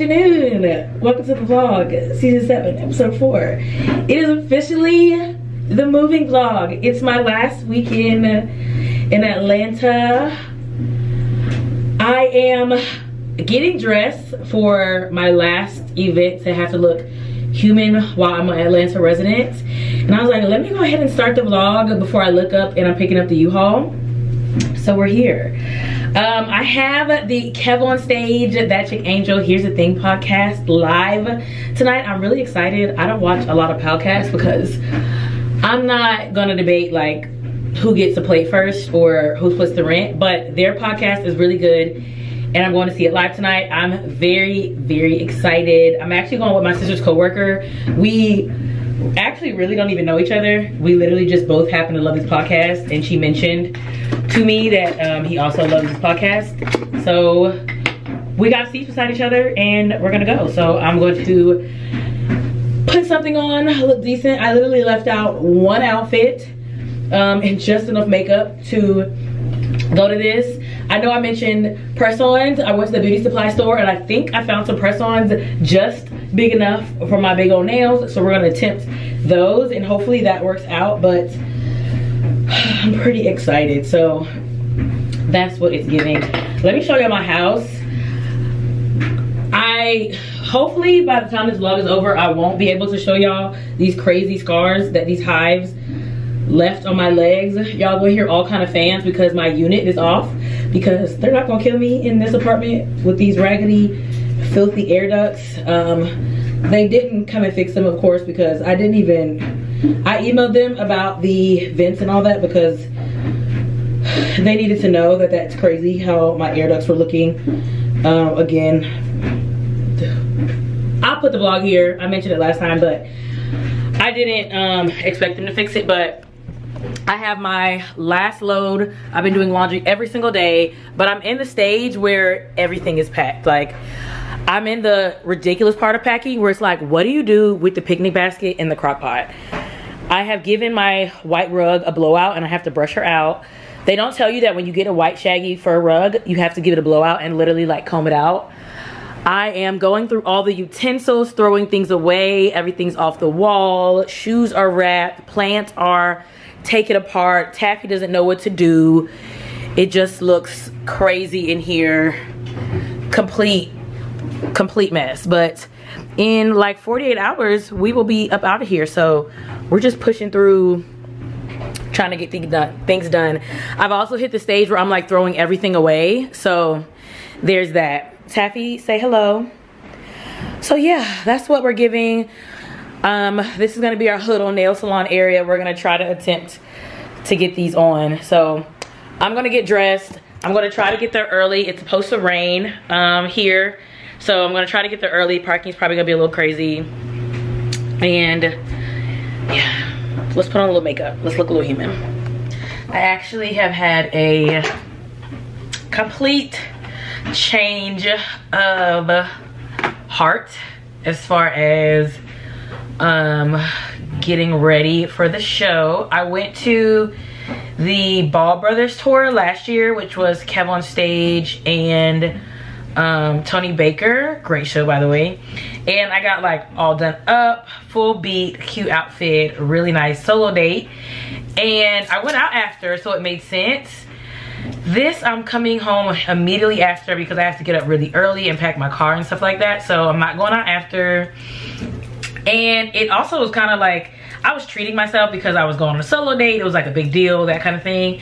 Afternoon, welcome to the vlog, season 7 episode 4. It is officially the moving vlog. It's my last weekend in Atlanta. I am getting dressed for my last event to have to look human while I'm an Atlanta resident, and I was like, let me go ahead and start the vlog before I look up and I'm picking up the U-Haul. So we're here. I have the Kev On Stage, That Chick Angel, Here's the Thing podcast live tonight. I'm really excited. I don't watch a lot of podcasts because I'm not gonna debate like who gets to play first or who splits the rent, but their podcast is really good and I'm going to see it live tonight. I'm very, very excited. I'm actually going with my sister's coworker. We actually really don't even know each other. We literally just both happen to love this podcast, and she mentioned to me that he also loves this podcast, so we got seats beside each other and we're gonna go. So I'm going to put something on, look decent. I literally left out one outfit and just enough makeup to go to this. I know I mentioned press-ons. I went to the beauty supply store and I think I found some press-ons just big enough for my big old nails, so we're gonna attempt those and hopefully that works out, but I'm pretty excited. So that's what it's giving. Let me show you my house. I hopefully by the time this vlog is over I won't be able to show y'all these crazy scars that these hives left on my legs. Y'all will hear all kind of fans because my unit is off, because they're not gonna kill me in this apartment with these raggedy filthy air ducts. They didn't come and fix them, of course, because I emailed them about the vents and all that because they needed to know that that's crazy how my air ducts were looking. Again, I'll put the vlog here. I mentioned it last time, but I didn't expect them to fix it. But I have my last load. I've been doing laundry every single day, but I'm in the stage where everything is packed. Like, I'm in the ridiculous part of packing where it's like, what do you do with the picnic basket and the crock pot? I have given my white rug a blowout and I have to brush her out. They don't tell you that when you get a white shaggy fur rug, you have to give it a blowout and literally like comb it out. I am going through all the utensils, throwing things away. Everything's off the wall. Shoes are wrapped. Plants are taken apart. Taffy doesn't know what to do. It just looks crazy in here. Complete mess. But in like 48 hours we will be up out of here, so we're just pushing through trying to get things done. I've also hit the stage where I'm like throwing everything away, so there's that. Taffy, say hello. So yeah, that's what we're giving. This is going to be our little nail salon area. We're going to try to attempt to get these on, so I'm going to get dressed. I'm going to try to get there early. It's supposed to rain here, so I'm gonna try to get there early. Parking's probably gonna be a little crazy. And yeah, let's put on a little makeup. Let's look a little human. I actually have had a complete change of heart as far as getting ready for the show. I went to the Ball Brothers tour last year, which was Kev On Stage and Tony Baker. Great show, by the way. And I got like all done up, full beat, cute outfit, really nice solo date, and I went out after, so it made sense. This I'm coming home immediately after because I have to get up really early and pack my car and stuff like that, so I'm not going out after. And it also was kind of like I was treating myself because I was going on a solo date. It was like a big deal, that kind of thing.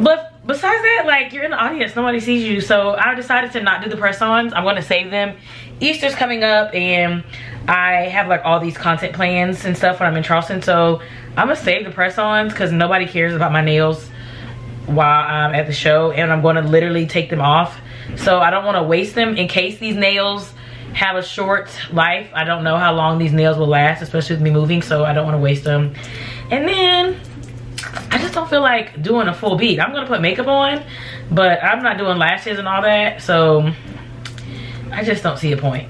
But besides that, like, you're in the audience, nobody sees you. So I decided to not do the press-ons. I'm gonna save them. Easter's coming up and I have like all these content plans and stuff when I'm in Charleston. So I'm gonna save the press-ons because nobody cares about my nails while I'm at the show, and I'm gonna literally take them off. So I don't wanna waste them in case these nails have a short life. I don't know how long these nails will last, especially with me moving, so I don't wanna waste them. And then I just don't feel like doing a full beat. I'm gonna put makeup on, but I'm not doing lashes and all that, so I just don't see a point.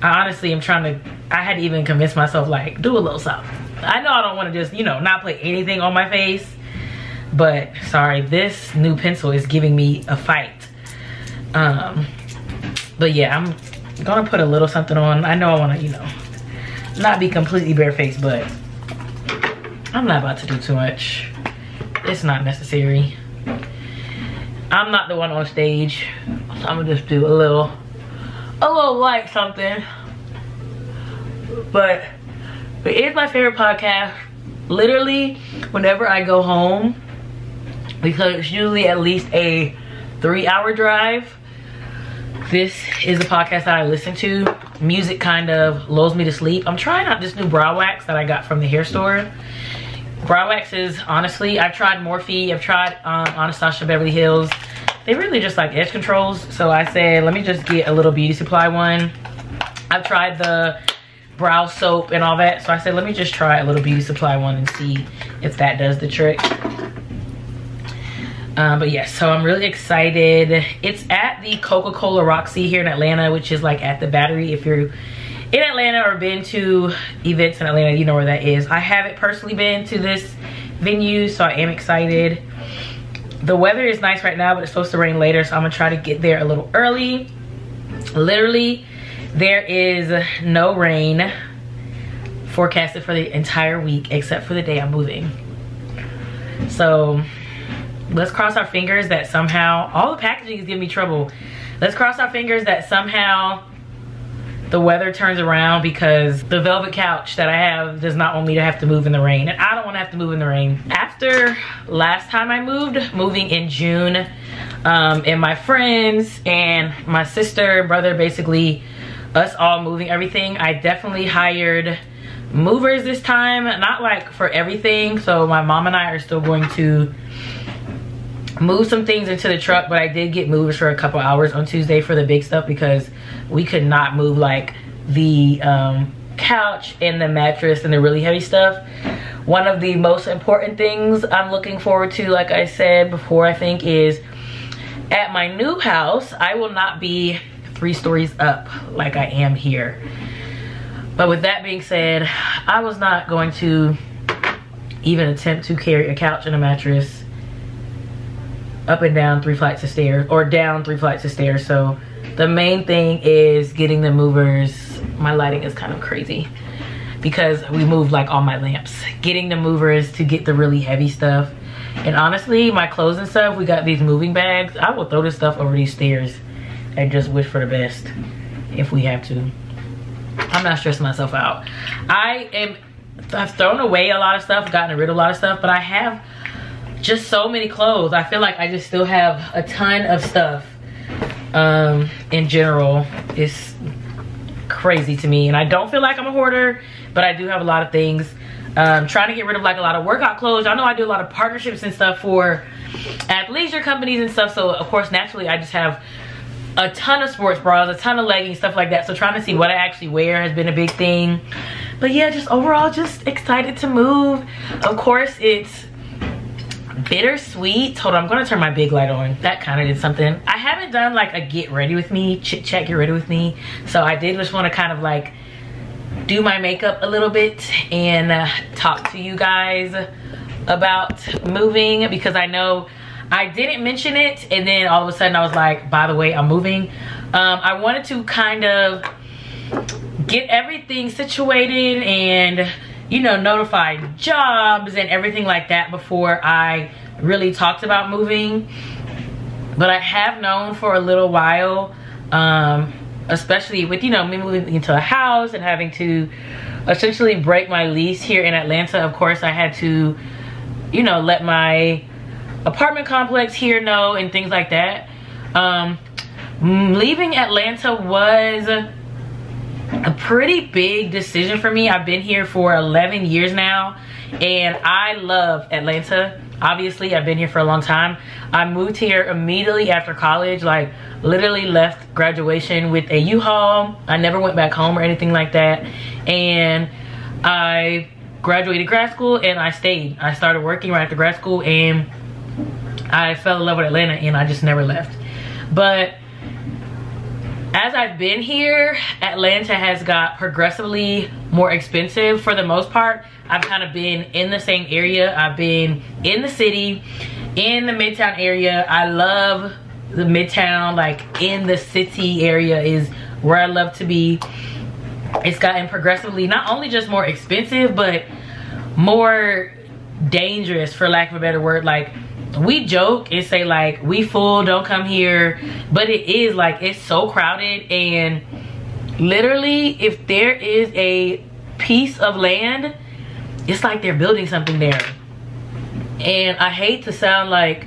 I honestly am trying to, I had to even convince myself, like, do a little something. I know I don't wanna just, you know, not put anything on my face, but sorry, this new pencil is giving me a fight. But yeah, I'm I'm gonna put a little something on. I know I wanna, you know, not be completely barefaced, but I'm not about to do too much. It's not necessary. I'm not the one on stage, so I'm gonna just do a little light something. But it's my favorite podcast. Literally, whenever I go home, because it's usually at least a 3-hour drive, this is the podcast that I listen to. Music kind of lulls me to sleep. I'm trying out this new brow wax that I got from the hair store. Brow waxes, honestly, I've tried Morphe, I've tried Anastasia Beverly Hills. They really just like edge controls. So I said, let me just get a little beauty supply one. I've tried the brow soap and all that. So I said, let me just try a little beauty supply one and see if that does the trick. But yes, so I'm really excited. It's at the Coca-Cola Roxy here in Atlanta, which is like at the Battery. If you're in Atlanta or been to events in Atlanta, you know where that is. I haven't personally been to this venue, so I am excited. The weather is nice right now, but it's supposed to rain later, so I'm gonna try to get there a little early. Literally, there is no rain forecasted for the entire week except for the day I'm moving. So let's cross our fingers that somehow, all the packaging is giving me trouble. Let's cross our fingers that somehow the weather turns around, because the velvet couch that I have does not want me to have to move in the rain. And I don't want to have to move in the rain. After last time I moved, moving in June, and my friends and my sister and brother, basically us all moving everything, I definitely hired movers this time. Not like for everything. So my mom and I are still going to move some things into the truck, but I did get movers for a couple hours on Tuesday for the big stuff, because we could not move like the couch and the mattress and the really heavy stuff. One of the most important things I'm looking forward to, like I said before, I think, is at my new house, I will not be 3 stories up like I am here. But with that being said, I was not going to even attempt to carry a couch and a mattress up and down 3 flights of stairs, or down 3 flights of stairs. So the main thing is getting the movers. My lighting is kind of crazy because we moved like all my lamps. Getting the movers to get the really heavy stuff. And honestly, my clothes and stuff, we got these moving bags. I will throw this stuff over these stairs and just wish for the best if we have to. I'm not stressing myself out. I've thrown away a lot of stuff, gotten rid of a lot of stuff, but I have just so many clothes. I feel like I just still have a ton of stuff. In general, it's crazy to me, and I don't feel like I'm a hoarder, but I do have a lot of things. Trying to get rid of like a lot of workout clothes. Y'all know I do a lot of partnerships and stuff for athleisure companies and stuff, so of course naturally I just have a ton of sports bras, a ton of leggings, stuff like that. So trying to see what I actually wear has been a big thing. But yeah, just overall just excited to move. Of course it's bittersweet. Hold on, I'm gonna turn my big light on. That kind of did something. I haven't done like a get ready with me, chit chat, get ready with me. So I did just want to kind of like do my makeup a little bit and talk to you guys about moving, because I know I didn't mention it, and then all of a sudden I was like, by the way, I'm moving. I wanted to kind of get everything situated and, you know, notify jobs and everything like that before I really talked about moving. But I have known for a little while, especially with, you know, me moving into a house and having to essentially break my lease here in Atlanta. Of course, I had to, you know, let my apartment complex here know and things like that. Leaving Atlanta was a pretty big decision for me. I've been here for 11 years now, and I love Atlanta. Obviously, I've been here for a long time. I moved here immediately after college, like literally left graduation with a U-Haul. I never went back home or anything like that. And I graduated grad school and I stayed. I started working right after grad school, and I fell in love with Atlanta, and I just never left. But as I've been here, Atlanta has got progressively more expensive. For the most part, I've kind of been in the same area. I've been in the city, in the midtown area. I love the midtown, like in the city area is where I love to be. It's gotten progressively not only just more expensive, but more dangerous, for lack of a better word. Like, we joke and say like, we full, don't come here, but it is like, it's so crowded. And literally, if there is a piece of land, it's like they're building something there. And I hate to sound like,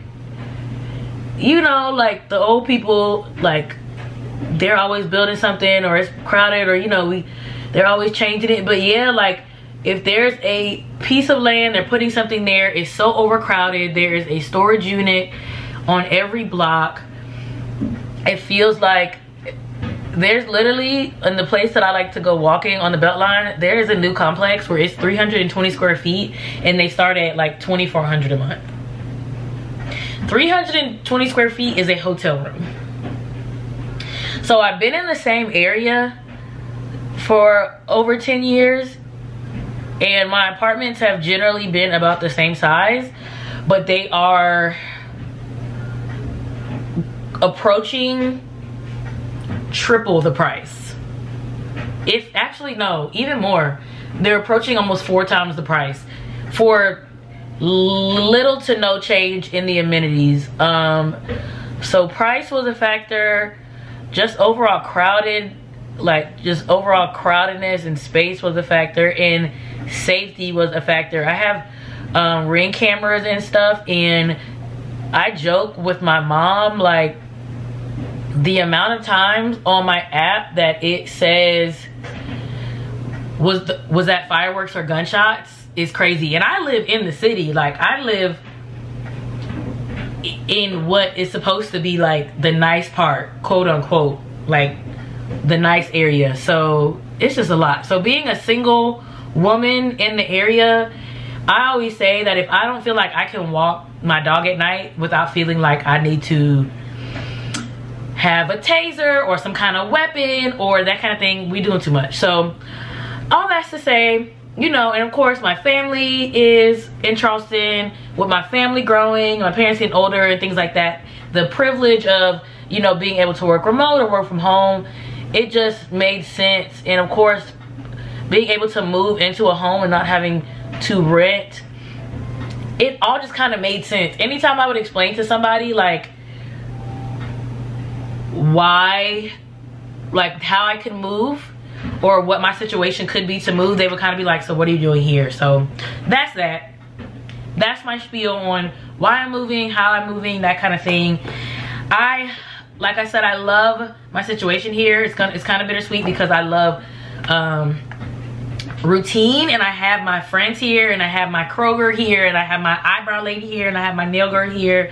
you know, like the old people, like they're always building something, or it's crowded, or you know, they're always changing it. But yeah, like if there's a piece of land, they're putting something there. It's so overcrowded. There is a storage unit on every block. It feels like there's literally, in the place that I like to go walking on the Beltline, there is a new complex where it's 320 square feet and they start at like $2,400 a month. 320 square feet is a hotel room. So I've been in the same area for over 10 years. And my apartments have generally been about the same size, but they are approaching triple the price. It's actually, no, even more. They're approaching almost 4 times the price for little to no change in the amenities. So price was a factor, just overall crowded, like just overall crowdedness and space was a factor, and safety was a factor. I have Ring cameras and stuff, and I joke with my mom like the amount of times on my app that it says was that fireworks or gunshots is crazy. And I live in the city, like I live in what is supposed to be like the nice part, quote unquote, like the nice area. So it's just a lot. So being a single woman in the area, I always say that if I don't feel like I can walk my dog at night without feeling like I need to have a taser or some kind of weapon or that kind of thing, we doing too much. So all that's to say, you know, and of course my family is in Charleston. With my family growing, my parents getting older and things like that, the privilege of, you know, being able to work remote or work from home, it just made sense. And of course, being able to move into a home and not having to rent, it all just kind of made sense. Anytime I would explain to somebody like why, like how I could move or what my situation could be to move, they would kind of be like, so what are you doing here? So that's that. That's my spiel on why I'm moving, how I'm moving, that kind of thing. Like I said, I love my situation here. It's kind of bittersweet because I love routine, and I have my friends here, and I have my Kroger here, and I have my eyebrow lady here, and I have my nail girl here.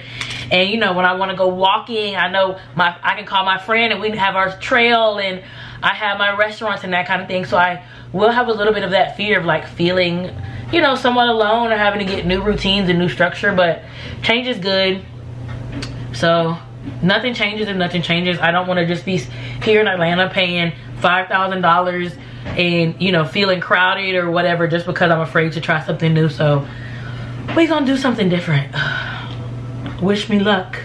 And you know, when I want to go walking, I know I can call my friend and we have our trail, and I have my restaurants and that kind of thing. So I will have a little bit of that fear of like feeling, you know, somewhat alone or having to get new routines and new structure, but change is good. So nothing changes and nothing changes. I don't want to just be here in Atlanta paying $5,000 and, you know, feeling crowded or whatever just because I'm afraid to try something new. So we're gonna do something different. Wish me luck.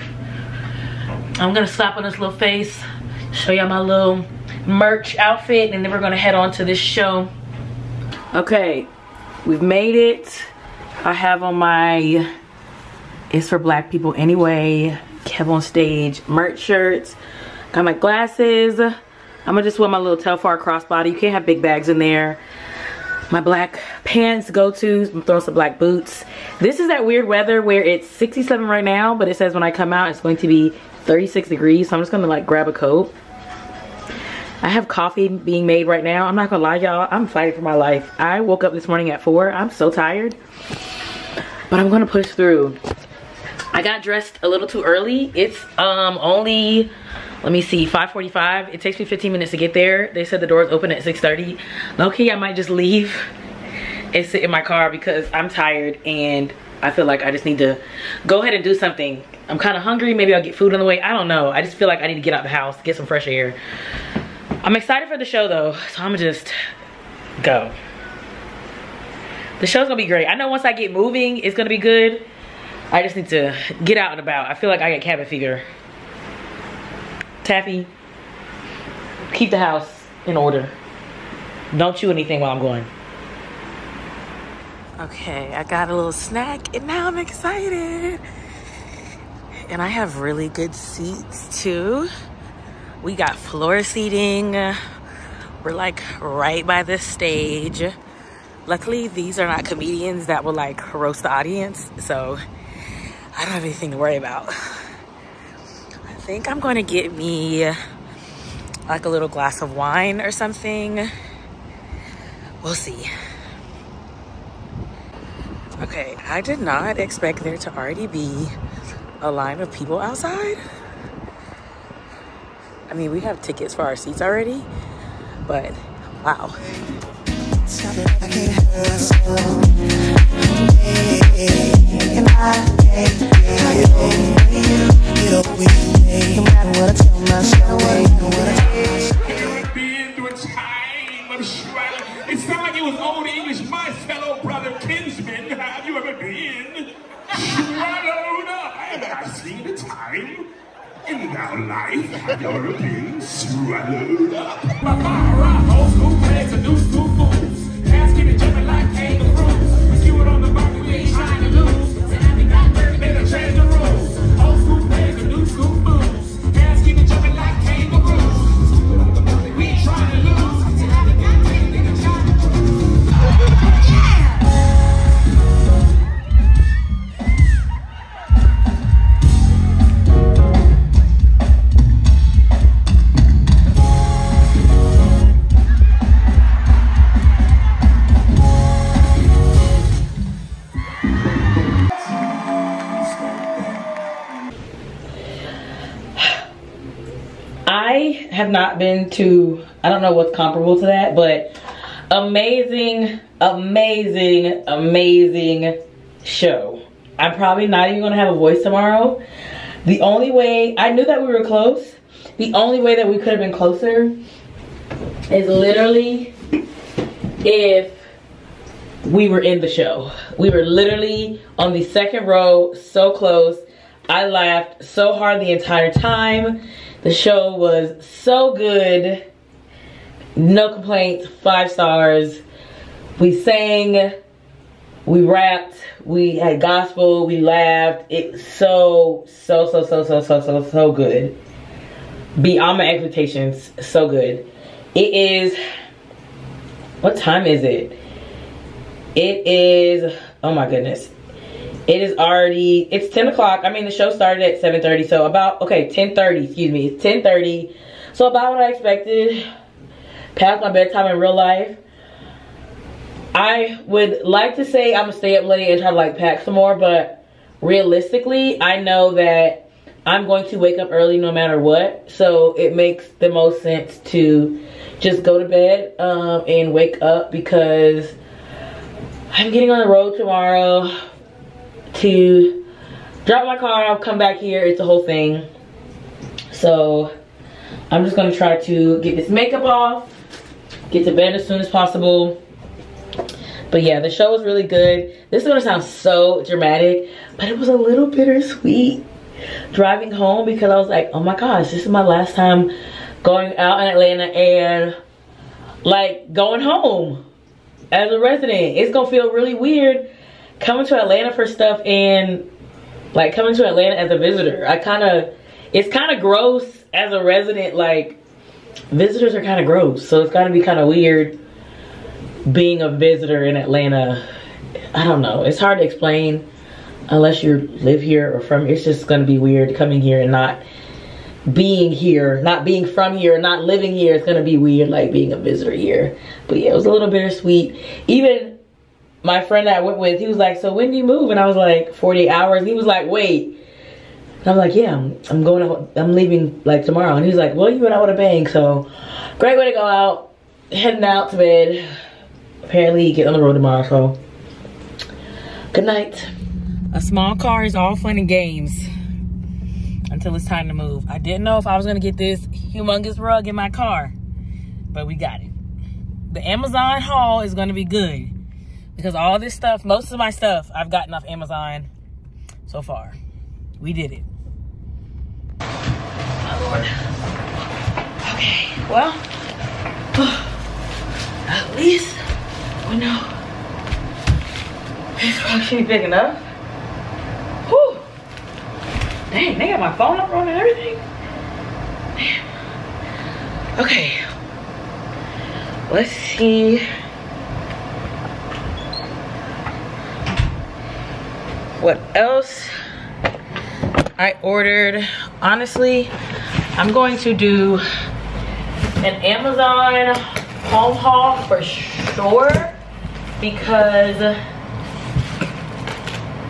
I'm gonna slap on this little face, show y'all my little merch outfit, and then we're gonna head on to this show. Okay, we've made it. I have on my It's for Black People Anyway Kev On Stage merch shirts. Got my glasses. I'm gonna just wear my little Telfar crossbody. You can't have big bags in there. My black pants go-tos. I'm throwing some black boots. This is that weird weather where it's 67 right now, but it says when I come out it's going to be 36 degrees. So I'm just gonna like grab a coat. I have coffee being made right now. I'm not gonna lie, y'all, I'm fighting for my life. I woke up this morning at 4. I'm so tired, but I'm gonna push through. I got dressed a little too early. It's only, let me see, 5:45. It takes me 15 minutes to get there. They said the doors open at 6:30. Low-key, I might just leave and sit in my car because I'm tired and I feel like I just need to go ahead and do something. I'm kind of hungry. Maybe I'll get food on the way. I don't know. I just feel like I need to get out the house, get some fresh air. I'm excited for the show though, so I'm gonna just go. The show's gonna be great. I know once I get moving, it's gonna be good. I just need to get out and about. I feel like I got cabin fever. Taffy, Keep the house in order. Don't chew anything while I'm going. Okay, I got a little snack and now I'm excited. And I have really good seats too. We got floor seating. We're like right by the stage. Luckily, these are not comedians that will like roast the audience, so I don't have anything to worry about. I think I'm going to get me like a little glass of wine or something. We'll see. Okay, I did not expect there to already be a line of people outside. I mean, we have tickets for our seats already, but wow. I've been through a time of struggle. It sounded like it was old English. My fellow brother kinsman, have you ever been swallowed up? And I've seen the time in our life, have you ever been swallowed up? My father, I old school plays a new school fools. Asking each other like came the rules. We skew it on the market, we ain't trying to lose. So I think I better change the rules. Old school plays a new school fools. Asking each other like came the rules. We skew it on the market, we ain't trying to lose. I have not been to, I don't know what's comparable to that, but amazing, amazing, amazing show. I'm probably not even gonna have a voice tomorrow. The only way, I knew that we were close. The only way that we could have been closer is literally if we were in the show. We were literally on the second row, so close. I laughed so hard the entire time. The show was so good. No complaints, 5 stars. We sang, we rapped, we had gospel, we laughed. It's so good. Beyond my expectations, so good. It is, what time is it? It is, oh my goodness. It is already, it's 10 o'clock. I mean, the show started at 7:30, so about, okay, 10:30, excuse me, it's 10:30. So about what I expected, past my bedtime in real life. I would like to say I'm gonna stay up late and try to like pack some more, but realistically, I know that I'm going to wake up early no matter what. So it makes the most sense to just go to bed and wake up, because I'm getting on the road tomorrow to drop my car. I'll come back here, it's a whole thing. So I'm just gonna try to get this makeup off, get to bed as soon as possible. But yeah, the show was really good. This is gonna sound so dramatic, but it was a little bittersweet driving home, because I was like, oh my gosh, this is my last time going out in Atlanta and like going home as a resident. It's gonna feel really weird coming to Atlanta for stuff and like coming to Atlanta as a visitor. I kind of, it's kind of gross as a resident. Like, visitors are kind of gross, so it's gotta be kind of weird being a visitor in Atlanta. I don't know, it's hard to explain unless you live here or from, it's just gonna be weird coming here and not being here, not being from here, not living here. It's gonna be weird like being a visitor here. But yeah, it was a little bittersweet. Even my friend that I went with, he was like, so when do you move? And I was like, 48 hours. He was like, wait. And I was like, yeah, I'm going out, I'm leaving like tomorrow. And he was like, well, you and I want to bang. So great way to go out, heading out to bed. Apparently get on the road tomorrow, so good night. A small car is all fun and games until it's time to move. I didn't know if I was going to get this humongous rug in my car, but we got it. The Amazon haul is going to be good, because all this stuff, most of my stuff, I've gotten off Amazon so far. We did it. My Lord. Okay. Well, at least we know this box should be big enough. Whew. Dang, they got my phone number on and everything. Damn. Okay. Let's see what else I ordered. Honestly, I'm going to do an Amazon home haul for sure, because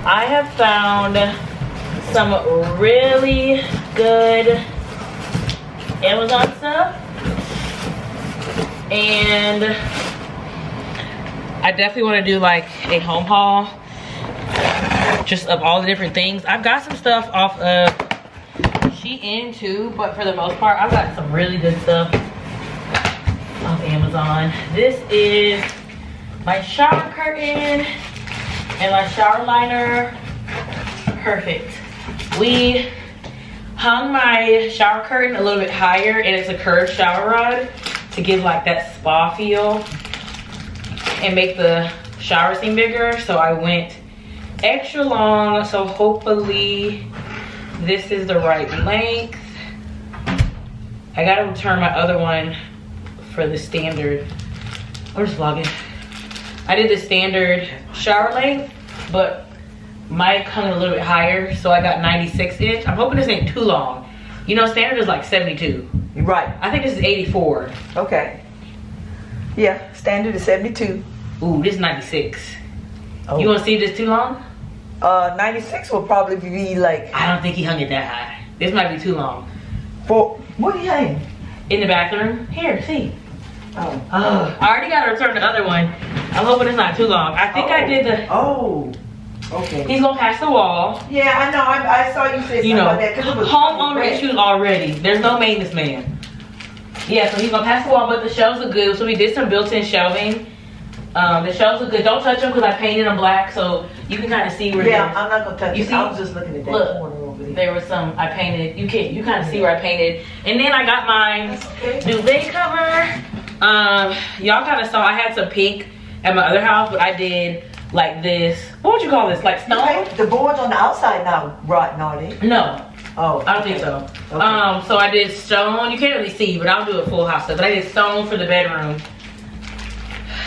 I have found some really good Amazon stuff, and I definitely want to do like a home haul just of all the different things. I've got some stuff off of Shein too, but for the most part, I've got some really good stuff off Amazon. This is my shower curtain and my shower liner. Perfect. We hung my shower curtain a little bit higher, and it's a curved shower rod to give like that spa feel and make the shower seem bigger. So I went extra long, so hopefully this is the right length. I gotta return my other one for the standard. I'm just vlogging. I did the standard shower length, but my hung a little bit higher, so I got 96 inch. I'm hoping this ain't too long. You know, standard is like 72, right? I think this is 84. Okay, yeah, standard is 72. Ooh, this is 96. Oh. You wanna see this too long? 96 will probably be like, I don't think he hung it that high. This might be too long. For what are you hanging? In the bathroom. Here, see. Oh. Oh. I already gotta return the other one. I'm hoping it's not too long. I think I did the. Oh. Okay. He's gonna pass the wall. Yeah, I know. I saw you say something about that. Homeowner issues already. There's no maintenance man. Yeah, so he's gonna pass the wall, but the shelves are good. So we did some built-in shelving. The shelves look good. Don't touch them because I painted them black, so you can kind of see where. Yeah, I'm not gonna touch it. You see, I was just looking at that corner over there. There was some I painted. You can't. You kind of see where I painted. And then I got my duvet cover. Y'all kind of saw I had some pink at my other house, but I did like this. What would you call this? Like stone. Okay. The boards on the outside not rotten, are they? No. Oh, I don't think so. Okay. So I did stone. You can't really see, but I'll do a full house stuff. But I did stone for the bedroom.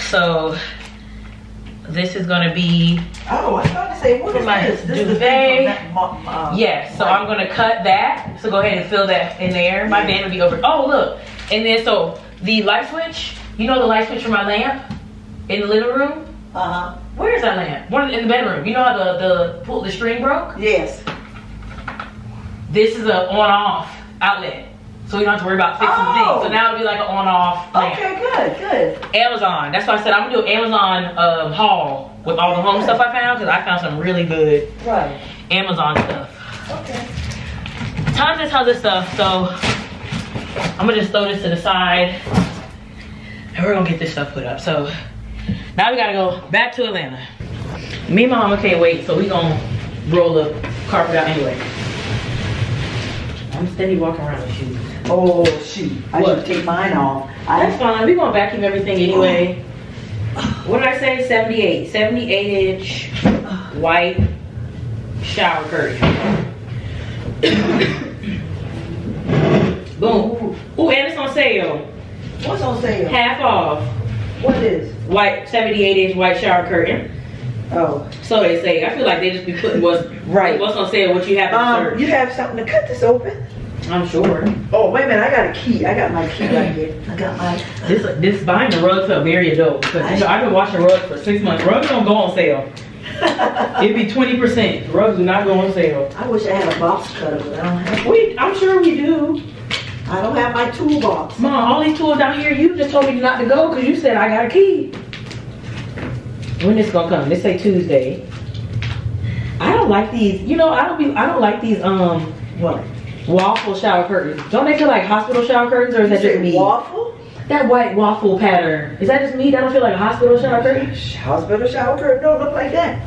So this is gonna be. Oh, I was about to say, what is this? This is that, yes. So I'm gonna cut that. So go ahead and fill that in there. My band will be over. Oh, look. And then so the light switch. You know the light switch for my lamp in the living room. Uh huh. Where is that lamp? One in the bedroom. You know how the string broke? Yes. This is a on-off outlet. So we don't have to worry about fixing things. So now it'll be like an on-off lamp. Okay, good, good. Amazon. That's why I said I'm gonna do an Amazon haul with all the home stuff I found, because I found some really good Amazon stuff. Okay. Tons and tons of stuff. So I'm gonna just throw this to the side, and we're gonna get this stuff put up. So now we gotta go back to Atlanta. Me and my mama can't wait, so we gonna roll the carpet out anyway. I'm steady walking around with shoes. Oh shoot! I should take mine off. That's fine. We're gonna vacuum everything anyway. What did I say? 78, 78-inch white shower curtain. Boom. Ooh, and it's on sale. What's on sale? Half off. What is? White 78-inch white shower curtain. Oh, so they say. I feel like they just be putting what's what's on sale, what you have on search. You have something to cut this open? I'm sure. Oh, wait a minute, I got a key. I got my key right here. I got my this buying the rug felt very adult, because you know, I've been washing rugs for 6 months. Rugs don't go on sale. It'd be 20%. Rugs do not go on sale. I wish I had a box cutter, but I don't have. I'm sure we do. I don't have my toolbox. Mom, all these tools down here, you just told me not to go because you said I got a key. When this gonna come? This say Tuesday. I don't like these. You know, I don't like these what? Waffle shower curtains. Don't they feel like hospital shower curtains, or is that just me? Waffle? That white waffle pattern. Is that just me? That don't feel like a hospital shower curtain? Hospital shower curtain don't look like that.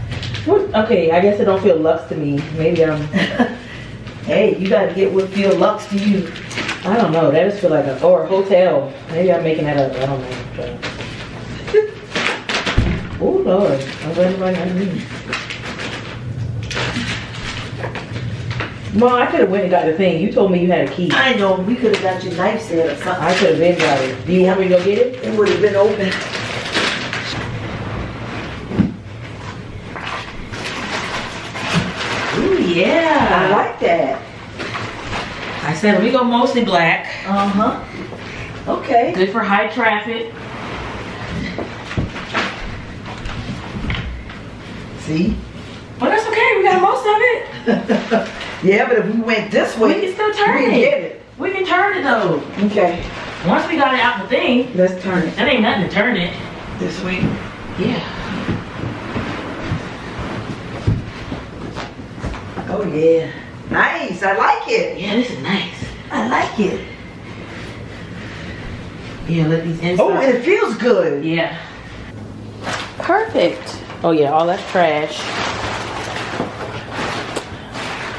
What? Okay, I guess it don't feel luxe to me. Maybe I'm hey, you gotta get what feel luxe to you. I don't know, that just feel like a, or a hotel. Maybe I'm making that up, I don't know. Oh Lord, I'm glad everybody underneath. Mom, I could have went and got the thing. You told me you had a key. I know, we could have got your knife set or something. I could have been got it. Do you want me to go get it? It would have been open. Yeah, I like that. I said we go mostly black. Uh-huh. Okay. Good for high traffic. See? Well, that's okay. We got most of it. Yeah, but if we went this way, we can still turn it. Get it. We can turn it though. Okay. Once we got it out the thing, let's turn it. That ain't nothing to turn it. This way? Yeah. Oh yeah, nice, I like it. Yeah, this is nice. I like it. Yeah, let these inside. Oh, it feels good. Yeah. Perfect. Oh yeah, all that's trash.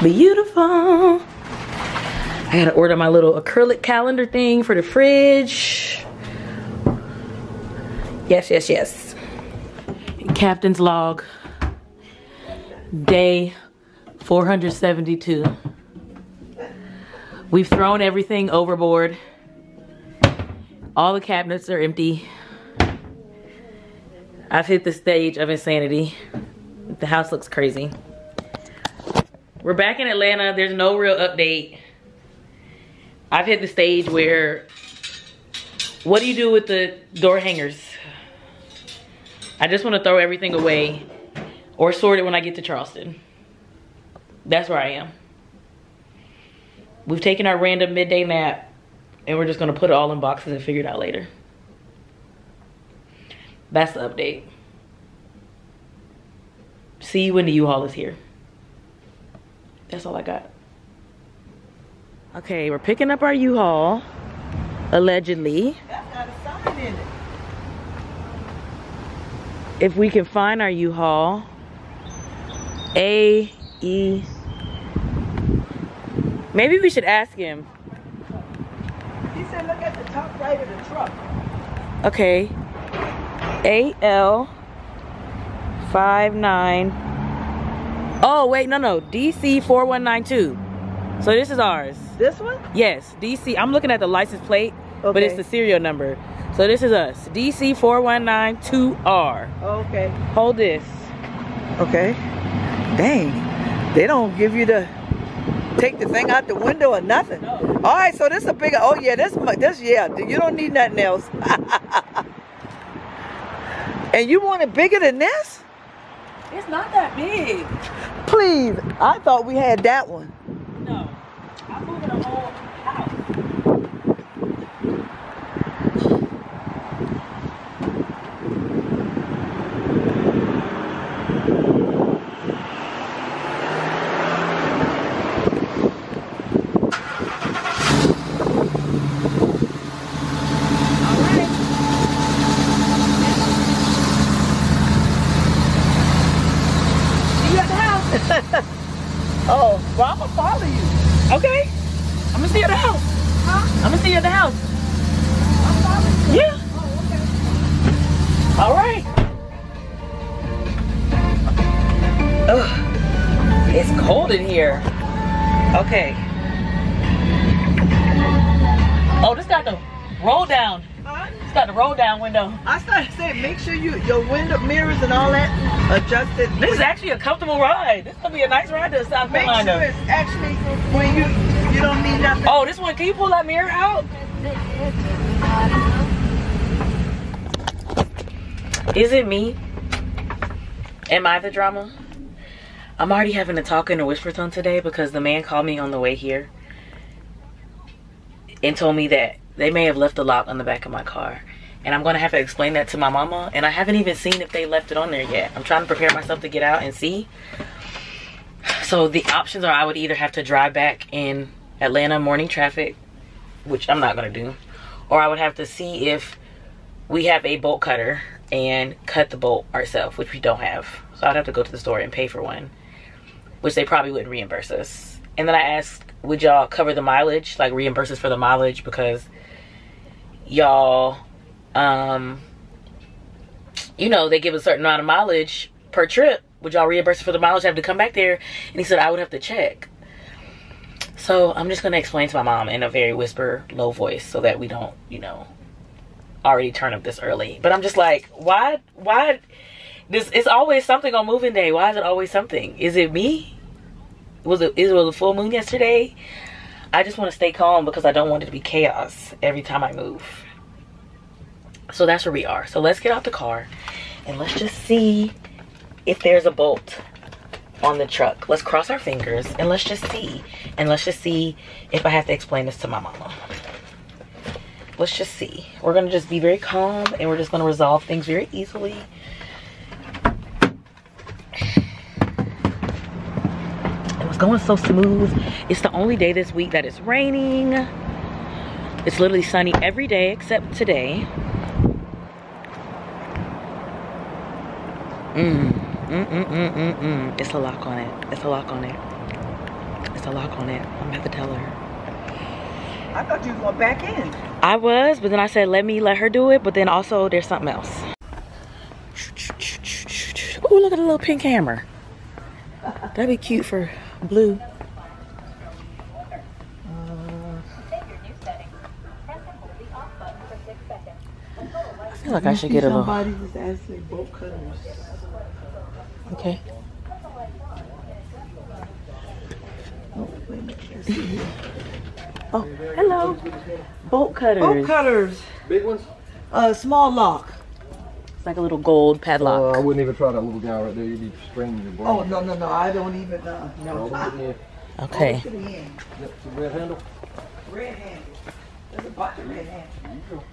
Beautiful. I gotta order my little acrylic calendar thing for the fridge. Yes, yes, yes. Captain's log. Day 472. We've thrown everything overboard. All the cabinets are empty. I've hit the stage of insanity. The house looks crazy. We're back in Atlanta. There's no real update. I've hit the stage where, what do you do with the door hangers? I just want to throw everything away or sort it when I get to Charleston. That's where I am. We've taken our random midday nap and we're just gonna put it all in boxes and figure it out later. That's the update. See you when the U-Haul is here. That's all I got. Okay, we're picking up our U-Haul, allegedly. That's got a sign in it. If we can find our U-Haul, A-E. Maybe we should ask him. He said look at the top right of the truck. Okay. AL 59. Oh wait, no, DC 4192. So this is ours. This one? Yes, DC. I'm looking at the license plate, okay, but it's the serial number. So this is us. DC 4192R. Okay. Hold this. Okay. Dang. They don't give you the, take the thing out the window or nothing. No. All right, so this is a bigger, oh yeah, this yeah, you don't need nothing else. And you want it bigger than this? It's not that big. Please, I thought we had that one. No, I'm moving a whole window. I started saying make sure your window mirrors and all that adjusted. This is actually a comfortable ride. This is gonna be a nice ride to the South Carolina. Make sure it's actually when you don't need nothing. Oh, this one, can you pull that mirror out? Is it me? Am I the drama? I'm already having a talk in a whisper tone today because the man called me on the way here and told me that they may have left the lock on the back of my car. And I'm gonna have to explain that to my mama. And I haven't even seen if they left it on there yet. I'm trying to prepare myself to get out and see. So the options are I would either have to drive back in Atlanta morning traffic, which I'm not gonna do, or I would have to see if we have a bolt cutter and cut the bolt ourselves, which we don't have. So I'd have to go to the store and pay for one, which they probably wouldn't reimburse us. And then I asked, would y'all cover the mileage, like reimburse us for the mileage, because y'all, you know, they give a certain amount of mileage per trip. Would y'all reimburse for the mileage? I have to come back there. And he said, I would have to check. So I'm just going to explain to my mom in a very whisper, low voice, so that we don't, you know, already turn up this early. But I'm just like, why this, it's always something on moving day. Why is it always something? Is it me? Was it a full moon yesterday? I just want to stay calm because I don't want it to be chaos every time I move. So that's where we are. So let's get out the car and let's just see if there's a bolt on the truck. Let's cross our fingers and let's just see. And let's just see if I have to explain this to my mama. Let's just see. We're gonna just be very calm and we're just gonna resolve things very easily. It was going so smooth. It's the only day this week that it's raining. It's literally sunny every day except today. It's a lock on it. It's a lock on it. It's a lock on it. I'm gonna have to tell her. I thought you were going back in. I was, but then I said let her do it. But then also there's something else. Oh, look at the little pink hammer. That'd be cute for Blue. I feel like I should get a little. Somebody's asking bolt cutters. Okay. Oh, hello. Bolt cutters. Bolt cutters. Big ones? Small lock. It's like a little gold padlock. I wouldn't even try that little guy right there. You'd be straining your brain. Oh, no, no, no. I don't even know. No. Okay. It's a red handle? Red handle. There's a bunch of red handle.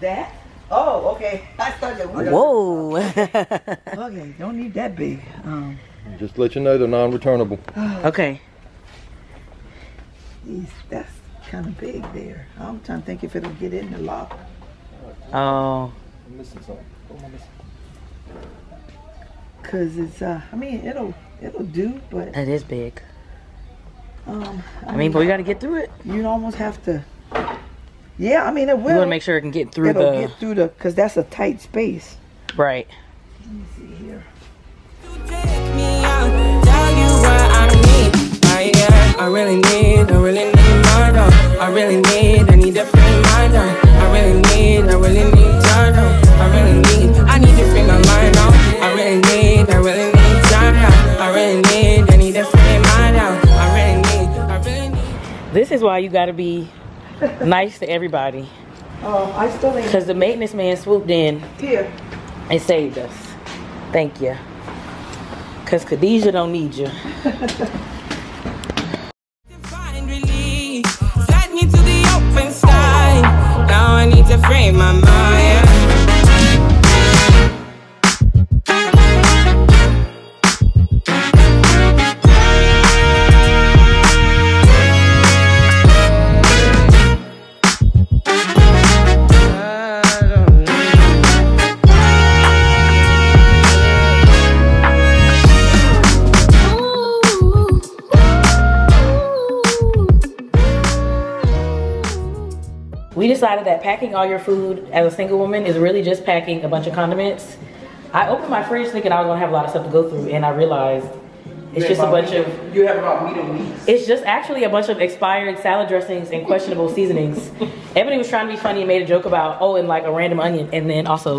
That? Oh, okay. I started with. Whoa. Okay, don't need that big. Just to let you know they're non-returnable. Okay. Jeez, that's kind of big there. I'm trying to think if it'll get in the lock. Oh. I'm missing something. What am I missing? Cause it's. I mean, it'll do, but. That is big. I mean, but we got to get through it. You'd almost have to. Yeah, I mean, it will. You want to make sure it can get through. It'll get through the, because that's a tight space. Right. Let me see here. This is why you got to be nice to everybody. Oh, I still ain't. Because the maintenance man swooped in here and saved us. Thank you. Because Khadijah don't need you. Let me to the open side. Now I need to frame my mind. Decided that packing all your food as a single woman is really just packing a bunch of condiments. I opened my fridge thinking I was gonna have a lot of stuff to go through, and I realized it's just a bunch of. You have about meat and meats. It's just actually a bunch of expired salad dressings and questionable seasonings. Ebony was trying to be funny and made a joke about, oh, and like a random onion, and then also.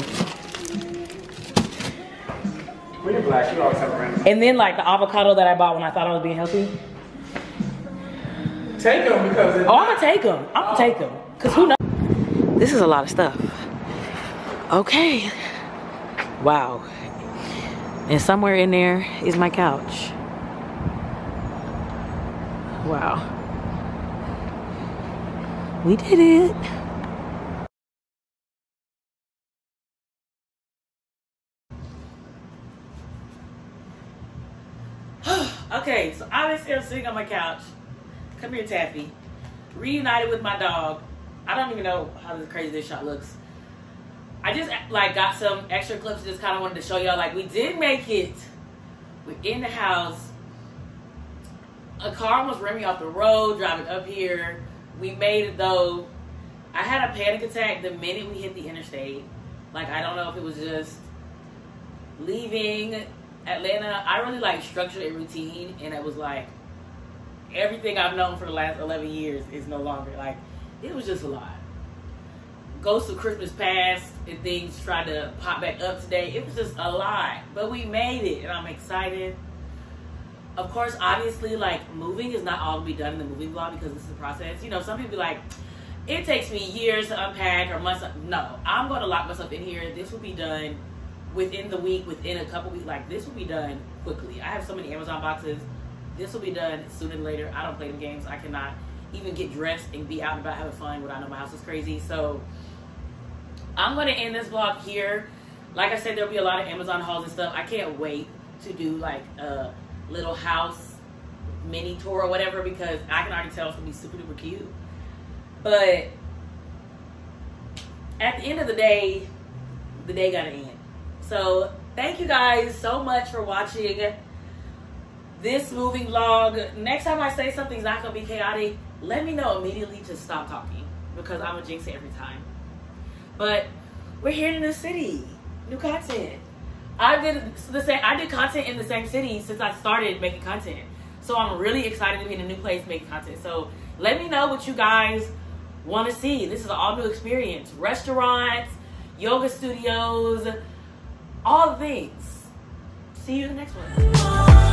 When you're black, you always have a random. And then like the avocado that I bought when I thought I was being healthy. Take them because. Oh, I'm gonna take them. I'm gonna take them because who knows. This is a lot of stuff. Okay. Wow. And somewhere in there is my couch. Wow. We did it. Okay, so obviously I'm sitting on my couch. Come here, Taffy. Reunited with my dog. I don't even know how crazy this shot looks. I just like got some extra clips and just kind of wanted to show y'all like we did make it. We're in the house. a car almost ran me off the road driving up here. We made it though. I had a panic attack the minute we hit the interstate. Like, I don't know if it was just leaving Atlanta. I really like structure and routine, and it was like everything I've known for the last 11 years is no longer. Like, it was just a lot. Ghosts of Christmas past and things tried to pop back up today. It was just a lot, but we made it, and I'm excited. Of course, obviously, like, moving is not all to be done in the moving vlog because this is a process. You know, some people be like, it takes me years to unpack or months. No, I'm going to lock myself in here. This will be done within the week, within a couple weeks. Like, this will be done quickly. I have so many Amazon boxes. This will be done sooner than later. I don't play the games. I cannot even get dressed and be out and about having fun when I know my house is crazy. So I'm going to end this vlog here. Like I said, there'll be a lot of Amazon hauls and stuff. I can't wait to do like a little house mini tour or whatever, because I can already tell it's going to be super duper cute. But at the end of the day got to end. So thank you guys so much for watching this moving vlog. Next time I say something's not going to be chaotic, let me know immediately to stop talking, because I'm a jinx every time. But we're here in a new city, new content. I did content in the same city since I started making content. So I'm really excited to be in a new place making content. So let me know what you guys want to see. This is an all new experience. Restaurants, yoga studios, all the things. See you in the next one.